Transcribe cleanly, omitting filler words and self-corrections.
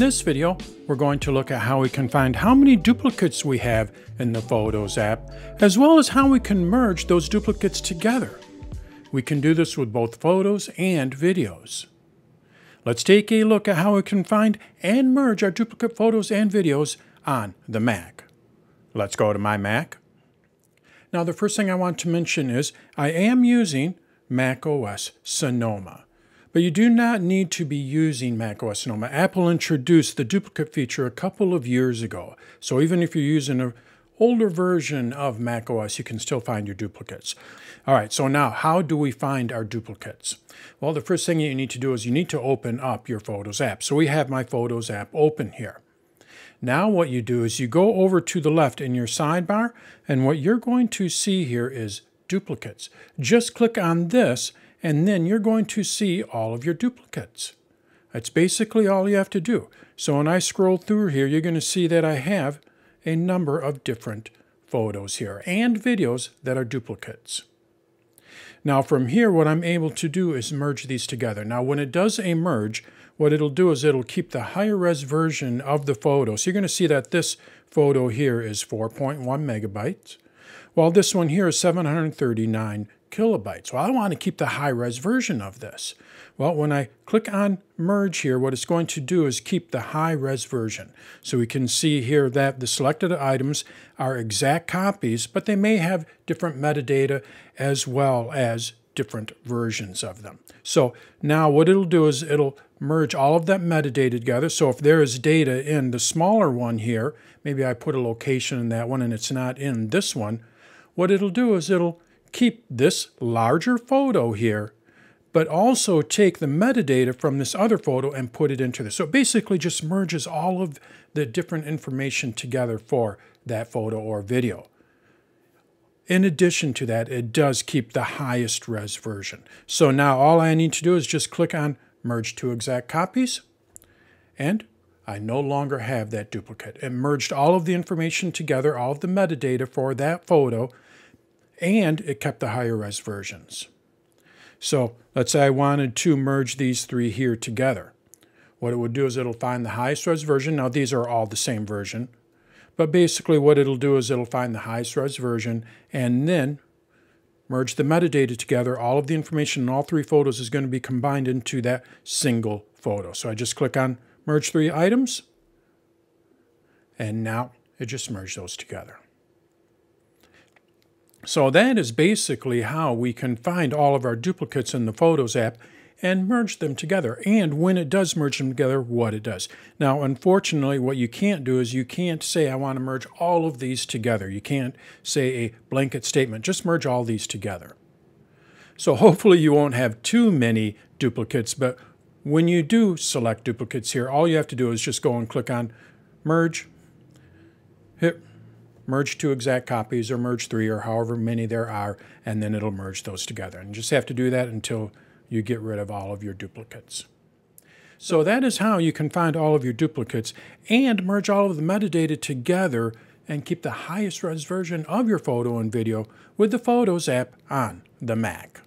this video, we're going to look at how we can find how many duplicates we have in the Photos app, as well as how we can merge those duplicates together. We can do this with both photos and videos. Let's take a look at how we can find and merge our duplicate photos and videos on the Mac. Let's go to my Mac. Now the first thing I want to mention is I am using macOS Sonoma. But you do not need to be using macOS Sonoma. Apple introduced the duplicate feature a couple of years ago. So even if you're using an older version of macOS, you can still find your duplicates. All right, so now how do we find our duplicates? Well, the first thing you need to do is you need to open up your Photos app. So we have my Photos app open here. Now what you do is you go over to the left in your sidebar, and what you're going to see here is duplicates. Just click on this, and then you're going to see all of your duplicates. That's basically all you have to do. So when I scroll through here, you're going to see that I have a number of different photos here and videos that are duplicates. Now from here, what I'm able to do is merge these together. Now when it does a merge, what it'll do is it'll keep the higher res version of the photo. So you're going to see that this photo here is 4.1 megabytes, while this one here is 739 kilobytes. Well, I want to keep the high-res version of this. Well, when I click on merge here, what it's going to do is keep the high-res version. So we can see here that the selected items are exact copies, but they may have different metadata as well as different versions of them. So now what it'll do is it'll merge all of that metadata together. So if there is data in the smaller one here, maybe I put a location in that one and it's not in this one, what it'll do is it'll keep this larger photo here, but also take the metadata from this other photo and put it into this. So it basically just merges all of the different information together for that photo or video. In addition to that, it does keep the highest res version. So now all I need to do is just click on merge to exact copies, and I no longer have that duplicate. It merged all of the information together, all of the metadata for that photo, and it kept the higher res versions. So let's say I wanted to merge these three here together. What it would do is it'll find the highest res version. Now these are all the same version, but basically what it'll do is it'll find the highest res version and then merge the metadata together. All of the information in all three photos is going to be combined into that single photo. So I just click on merge three items, and now it just merged those together. So that is basically how we can find all of our duplicates in the Photos app and merge them together, and when it does merge them together, what it does. Now, unfortunately, what you can't do is you can't say, I want to merge all of these together. You can't say a blanket statement, just merge all these together. So hopefully you won't have too many duplicates, but when you do select duplicates here, all you have to do is just go and click on merge, hit merge two exact copies or merge three or however many there are, and then it'll merge those together. And you just have to do that until you get rid of all of your duplicates. So that is how you can find all of your duplicates and merge all of the metadata together and keep the highest res version of your photo and video with the Photos app on the Mac.